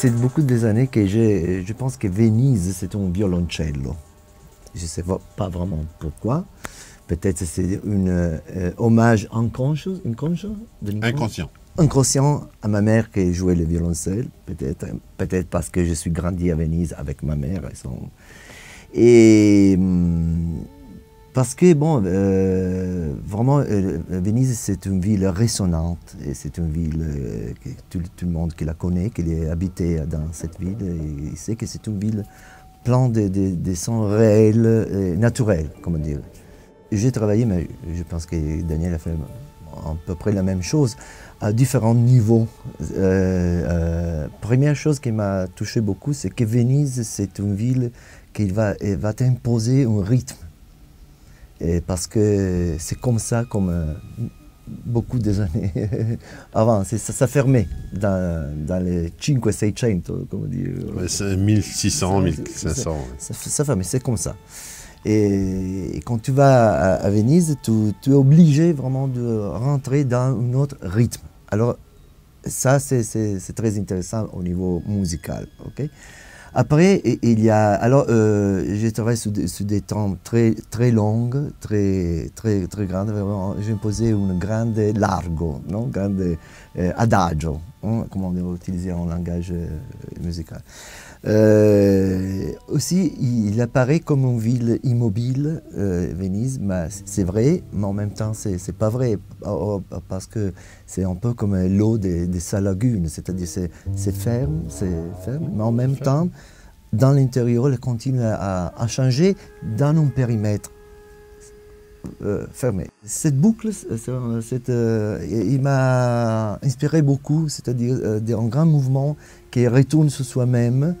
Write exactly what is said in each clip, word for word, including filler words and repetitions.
C'est beaucoup des années que je, je pense que Venise, c'est un violoncello. Je ne sais pas vraiment pourquoi. Peut-être c'est un euh, hommage inconscient, inconscient, inconscient. Inconscient à ma mère qui jouait le violoncelle. Peut-être peut-être parce que je suis grandi à Venise avec ma mère. Et, son... et parce que, bon, euh, vraiment, euh, Venise, c'est une ville résonnante. Et c'est une ville euh, que tout, tout le monde qui la connaît, qui est habité dans cette ville. Et il sait que c'est une ville pleine de, de, de sons réels, euh, naturels, comment dire. J'ai travaillé, mais je pense que Daniel a fait à peu près la même chose, à différents niveaux. Euh, euh, première chose qui m'a touché beaucoup, c'est que Venise, c'est une ville qui va, va t'imposer un rythme. Et parce que c'est comme ça, comme euh, beaucoup des années avant, ça, ça fermait dans, dans les cinq cents, six cents, comme on dit. Ouais, mille six cents, mille cinq cents. Ça, ça fermait, c'est comme ça. Et, et quand tu vas à, à Venise, tu, tu es obligé vraiment de rentrer dans un autre rythme. Alors ça, c'est très intéressant au niveau musical. Okay? Après, il y a... Alors, euh, je travaille sur, sur des temps très, très longs, très, très, très grands. J'ai imposé un grande largo, non? Grande euh, adagio, hein? Comment on doit utiliser en langage euh, musical. Euh, aussi, il apparaît comme une ville immobile, euh, Venise, c'est vrai, mais en même temps, c'est pas vrai, parce que c'est un peu comme l'eau de, de sa lagune, c'est-à-dire c'est ferme, c'est ferme, mais en même temps, dans l'intérieur, elle continue à, à changer dans un périmètre euh, fermé. Cette boucle, cette, euh, il m'a inspiré beaucoup, c'est-à-dire euh, un grand mouvement qui retourne sur soi-même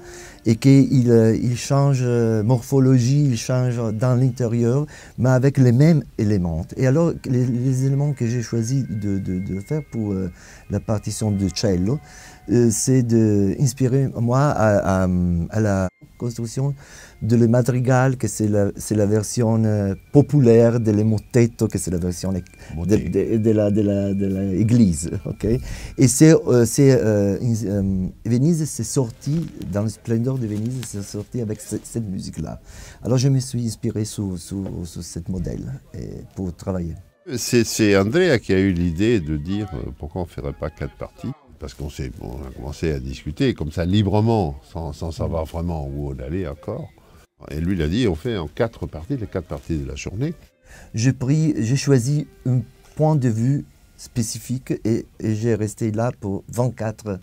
et qu'il il change morphologie, il change dans l'intérieur, mais avec les mêmes éléments. Et alors, les, les éléments que j'ai choisi de, de, de faire pour euh, la partition de cello, euh, c'est d'inspirer moi à, à, à la construction de le madrigal, que c'est la, la version euh, populaire de le motetto, que c'est la version de, de, de, de la, de la, de la église. Okay? Et c'est... Euh, euh, euh, Venise s'est sortie, dans le splendeur de Venise, s'est sortie avec cette, cette musique-là. Alors je me suis inspiré sur ce modèle et pour travailler. C'est Andrea qui a eu l'idée de dire euh, pourquoi on ne ferait pas quatre parties, parce qu'on bon, a commencé à discuter comme ça librement, sans, sans savoir vraiment où on allait encore. Et lui, il a dit on fait en quatre parties, les quatre parties de la journée. J'ai pris, j'ai choisi un point de vue spécifique et, et j'ai resté là pour vingt-quatre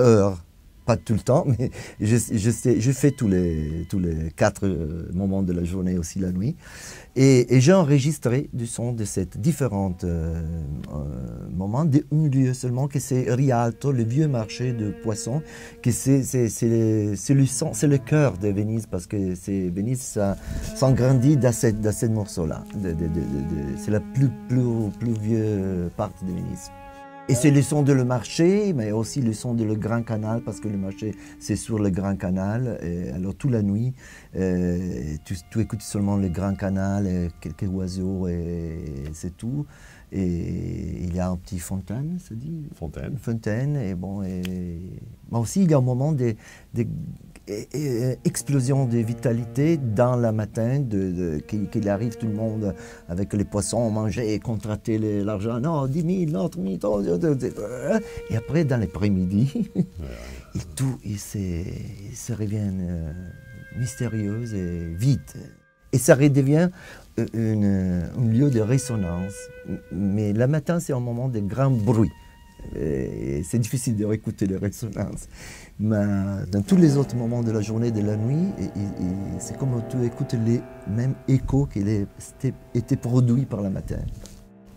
heures. Pas tout le temps, mais je, je, sais, je fais tous les, tous les quatre euh, moments de la journée, aussi la nuit. Et, et j'ai enregistré du son de ces différents euh, euh, moments d'un lieu seulement, que c'est Rialto, le vieux marché de poissons, que c'est le, le cœur de Venise, parce que Venise ça, s'engrandit dans ce dans cette morceau-là. C'est la plus, plus, plus vieille partie de Venise. Et c'est le son de le marché, mais aussi le son de le Grand Canal, parce que le marché, c'est sur le Grand Canal. Et alors, toute la nuit, euh, tu, tu écoutes seulement le Grand Canal, et quelques oiseaux, et c'est tout. Et il y a un petit fontaine, ça dit Fontaine. Fontaine, et bon, et... Mais aussi, il y a un moment des... des Et, et, explosion de vitalité dans la matin, de, de, qu'il qu'il arrive tout le monde avec les poissons, manger, contracter l'argent, non, dix mille, l'autre mille, et après dans l'après-midi, ouais, ouais. tout, ils se, il se reviennent euh, mystérieuses et vite. Et ça redevient un lieu de résonance. Mais le matin, c'est un moment de grand bruit. C'est difficile de réécouter les résonances. Mais dans tous les autres moments de la journée, de la nuit, c'est comme tu écoutes les mêmes échos qui étaient produits par la matin.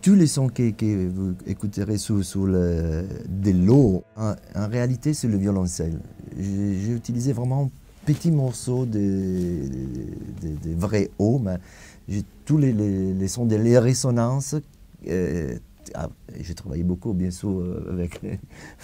Tous les sons que, que vous écouterez sur, sur le, de l'eau, en, en réalité, c'est le violoncelle. J'ai utilisé vraiment petits morceaux de, de, de, de vrai eau, mais tous les, les, les sons de les résonances. Euh, j'ai travaillé beaucoup, bien sûr, avec les,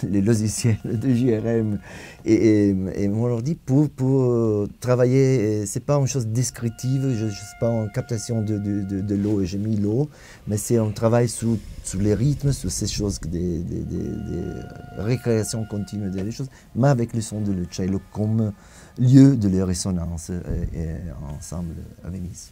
les logiciels de J R M et, et, et mon ordi pour, pour travailler. Ce n'est pas une chose descriptive, je ne suis pas en captation de, de, de, de l'eau, j'ai mis l'eau, mais c'est un travail sur, sur les rythmes, sur ces choses, des, des, des, des récréations continues, des choses, mais avec le son de le cello comme lieu de la résonance et, et ensemble à Venise.